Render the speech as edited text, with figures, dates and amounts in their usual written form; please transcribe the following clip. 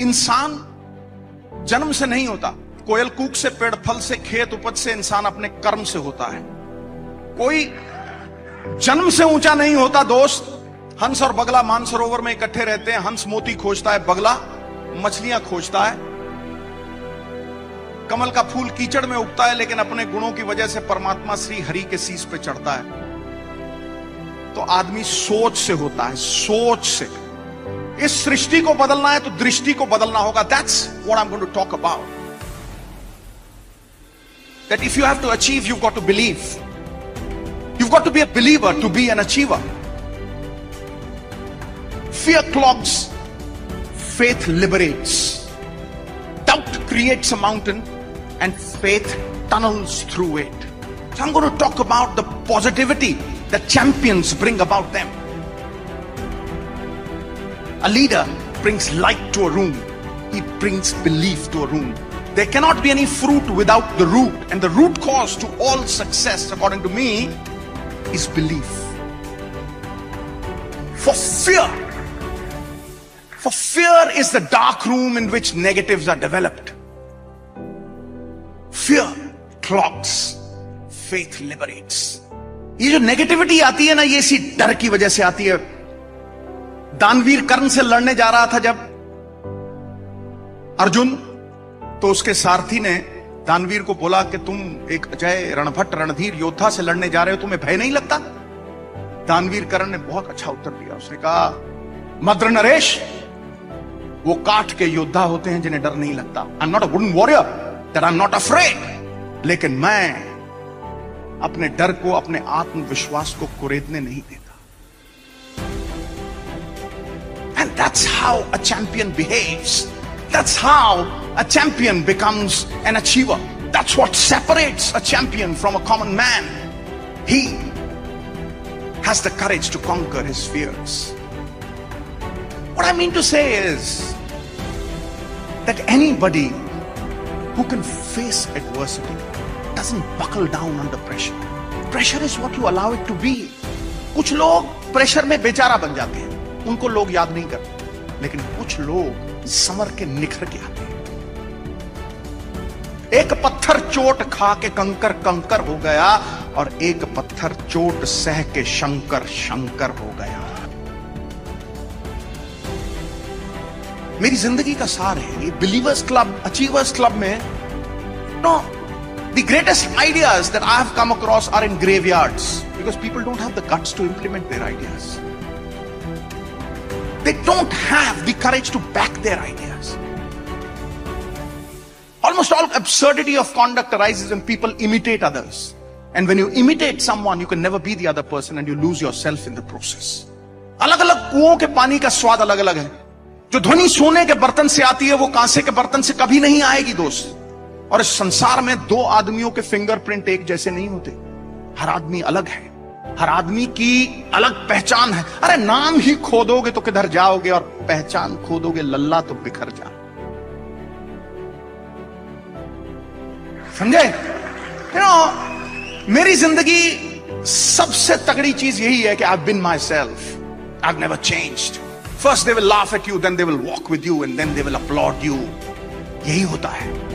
इंसान जन्म से नहीं होता, कोयल कूक से, पेड़ फल से, खेत उपज से, इंसान अपने कर्म से होता है। कोई जन्म से ऊंचा नहीं होता। दोस्त, हंस और बगला मानसरोवर में इकट्ठे रहते हैं। हंस मोती खोजता है, बगला मछलियां खोजता है। कमल का फूल कीचड़ में उगता है, लेकिन अपने गुणों की वजह से परमात्मा श्री हरि के शीश पे चढ़ता है। तो आदमी सोच से होता है, सोच से। इस सृष्टि को बदलना है तो दृष्टि को बदलना होगा। That's what I am going to talk about, that if you have to achieve, you got to believe, you got to be a believer to be an achiever. Fear clogs, faith liberates. Doubt creates a mountain and faith tunnels through it. So I'm going to talk about the positivity that champions bring about them. A leader brings light to a room. He brings belief to a room. There cannot be any fruit without the root. And the root cause to all success, according to me, is belief. For fear is the dark room in which negatives are developed. Fear clogs. Faith liberates. ये जो negativity आती है ना, ये इसी डर की वजह से आती है। दानवीर कर्ण से लड़ने जा रहा था जब अर्जुन, तो उसके सारथी ने दानवीर को बोला कि तुम एक अजय रणभट्ट रणधीर योद्धा से लड़ने जा रहे हो, तुम्हें भय नहीं लगता? दानवीर कर्ण ने बहुत अच्छा उत्तर दिया। उसने कहा, मद्र नरेश, वो काठ के योद्धा होते हैं जिन्हें डर नहीं लगता। I am not a wooden warrior that I am not afraid. लेकिन मैं अपने डर को, अपने आत्मविश्वास को कुरेदने नहीं देता। And that's how a champion behaves. That's how a champion becomes an achiever. That's what separates a champion from a common man. He has the courage to conquer his fears. What I mean to say is that anybody who can face adversity doesn't buckle down under pressure. Pressure is what you allow it to be. कुछ लोग pressure में बेचारा बन जाते हैं, उनको लोग याद नहीं करते, लेकिन कुछ लोग समर के निखर के आते हैं। एक पत्थर चोट खा के कंकर कंकर हो गया, और एक पत्थर चोट सह के शंकर शंकर हो गया। मेरी जिंदगी का सार है ये। बिलीवर्स क्लब, अचीवर्स क्लब में The greatest ideas that I have come across are in graveyards, because people don't have the guts to implement their ideas. They don't have the courage to back their ideas. Almost all absurdity of conduct arises when people imitate others. And when you imitate someone, you can never be the other person and you lose yourself in the process. अलग-अलग कुओं के पानी का स्वाद अलग-अलग है। जो ध्वनि सोने के बर्तन से आती है, वो कांसे के बर्तन से कभी नहीं आएगी दोस्त। और इस संसार में दो आदमियों के फिंगरप्रिंट एक जैसे नहीं होते। हर आदमी अलग है, हर आदमी की अलग पहचान है। अरे नाम ही खो दोगे तो किधर जाओगे, और पहचान खो दोगे लल्ला तो बिखर जा। समझे? You know, मेरी जिंदगी सबसे तगड़ी चीज यही है कि I've been myself, I've never changed. First they will laugh at you, then they will walk with you, and then they will applaud you. यही होता है।